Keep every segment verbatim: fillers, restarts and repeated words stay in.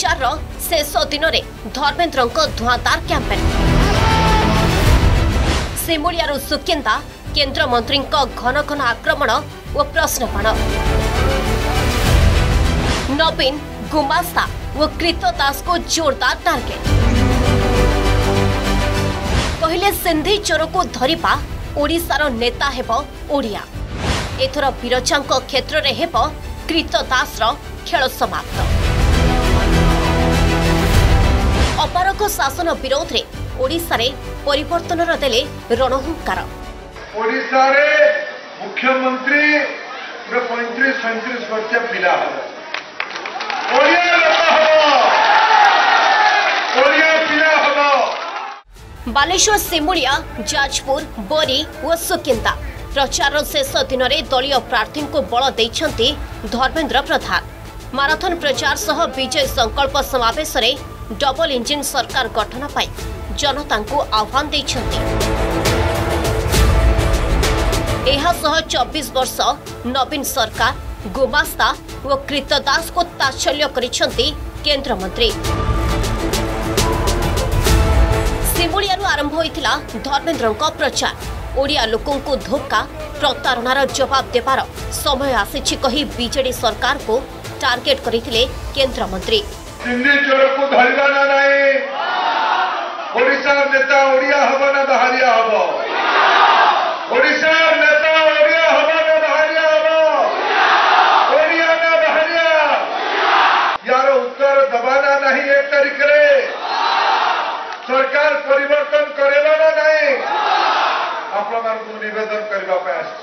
प्रचार शेष दिन में धर्मेन्द्र धुआंधार कैंपेन सिमुलिया सुकिंदा केन्द्र मंत्री घन घन आक्रमण और प्रश्नबाण नवीन गुमास्ता व कृत दास को जोरदार टार्गेट कहले सिंधी चोर को धरिबा ओडिशार नेता हेबो ओडिया एथर विरचा क्षेत्र में हेबो कृत दास खेल समाप्त। अपारक शासन विरोध रे ओडिशा रे परिवर्तन देले रणहुंकार। ओडिशा रे मुख्यमंत्री पैंतीस सैंतीस वर्ष पिला बालेश्वर सिमुलिया जाजपुर बोरी और सुकिंदा प्रचार शेष दिन में दलीय प्रार्थी को बल देते धर्मेन्द्र प्रधान। माराथन प्रचार सह विजय संकल्प समावेश डबल इंजिन सरकार गठन पाई जनता को आह्वान देते। चौबीस वर्ष नवीन सरकार गुमास्ता और कृत दास को ताच्छल्य करिसेंती केंद्र मंत्री। सिमुलियारू आरंभ होइतिला धर्मेन्द्रଙ୍କ प्रचार। ओडिया लोकଙ୍କୁ धोखा प्रतारणार जवाब देबार समय आसीछि कहि बीजेडी सरकार को टार्गेट करिथिले केंद्र मंत्री। सिंधी चोर को धरिबा ना नाही ओडिशा नेता ओडिया हबो ना बाहरिया हबो ओडिशा नेता ओडिया हबो ना बाहरिया हबो ओडिया ना बाहरिया यार उत्तर दबाना नाही। एक तारीख रे सरकार परिवर्तन करेला ना नहीं आपन मानकु निवेदन करबा पास।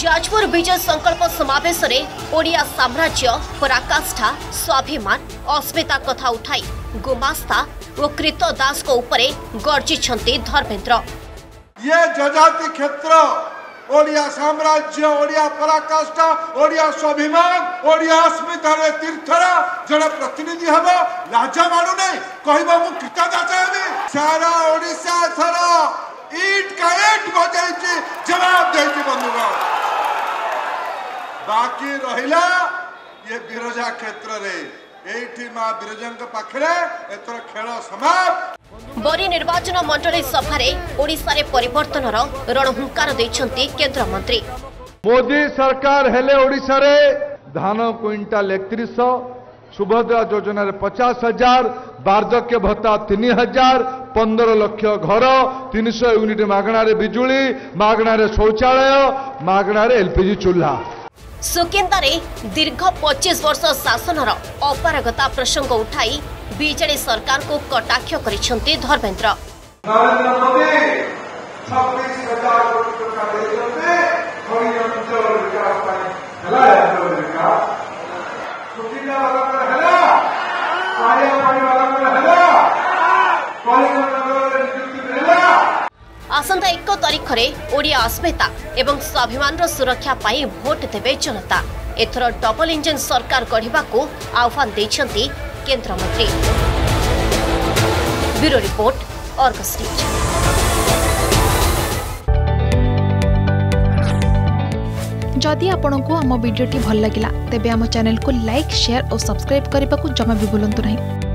जाजपुर विजय संकल्प समावेश रे ओडिया साम्राज्य पराकाष्ठा स्वाभिमान अस्मिता कथा उठाई गुमास्ता व कृत दास को ऊपर गर्जी छंती धर्मेन्द्र। ये जजाति क्षेत्र ओडिया साम्राज्य ओडिया पराकाष्ठा ओडिया स्वाभिमान ओडिया अस्मिता रे तीर्थर जन प्रतिनिधि हबो लाजा मानु नहीं कहबो मु कृत दास हबी सारा ओडिसा सारा ईट का ईट बजाइची जवाब देती बंधुगण। बाकी रहिला ये बिरजा क्षेत्र रे एठी मां बिरजंग पाखरे एतर खेल समाप्त। बोरी निर्वाचन मंडली सभा रे ओडिसा रे परिवर्तन रो रणहुंकार दैछंती केंद्र मंत्री। मोदी सरकार हेले ओडिसा रे धान क्विंटाल एकतीस सौ सुभद्रा योजना रे पचास हजार वार्धक्य भत्ता तीन हजार पंद्रह लक्ष घर तीन सौ यूनिट मागणार बिजुली मागणार शौचालय मागणार एलपीजी चूल्हा। सुकिंदा रे दीर्घ पच्चीस वर्ष शासन अपारगता प्रसंग उठाई बीजेडी सरकार को कटाक्ष करिसेंती धर्मेन्द्र। आसंता एक तारीख में ओडिया अस्मिता एवं स्वाभिमान सुरक्षा पाई भोट देवे जनता एथर डबल इंजिन सरकार गढ़ा को आह्वान देते केंद्र मंत्री। Bureau report Argus news. जदि आपण को आम वीडियो भल लगा तेब आम चैनल को लाइक शेयर और सब्सक्राइब करने को जमा भी भूलु नहीं।